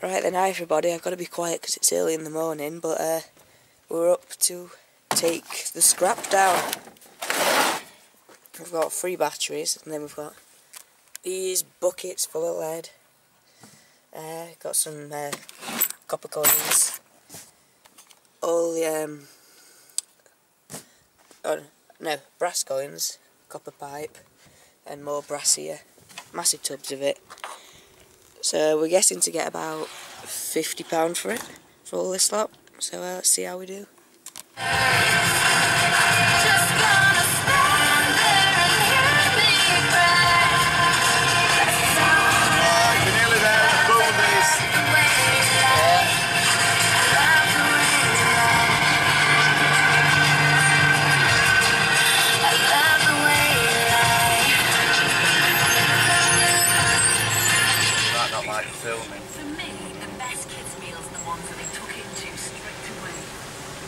Right then, hi everybody, I've got to be quiet because it's early in the morning, but we're up to take the scrap down. We've got 3 batteries, and then we've got these buckets full of lead. Got some copper coins. All the brass coins, copper pipe, and more brass here. Massive tubs of it. So we're guessing to get about £50 for it, for all this lot. So let's see how we do.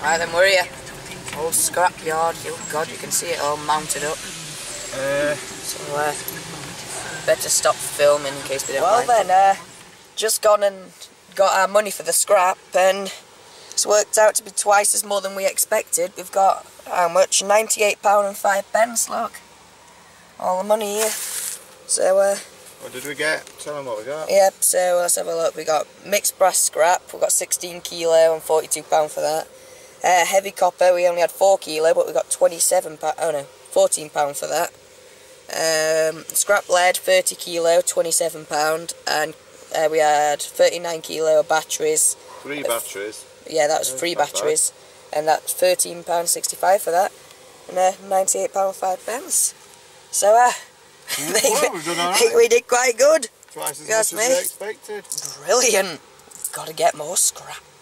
Right then, we're here. Old scrap yard. Oh god, you can see it all mounted up. So better stop filming in case they don't mind. Well then, just gone and got our money for the scrap, and it's worked out to be twice as more than we expected. We've got, how much? £98.05, look. All the money here. So what did we get? Tell them what we got. Yep, so let's have a look. We got mixed brass scrap. We've got 16 kilo and £42 for that. Heavy copper, we only had 4 kilo, but we got £14 for that. Scrap lead, 30 kilo, £27, and we had 39 kilo batteries. 3 batteries? Yeah, that's 3 batteries, and that's £13.65 for that, and £98.05. So, I think we did quite good. Twice as much as we expected. Brilliant! Got to get more scrap.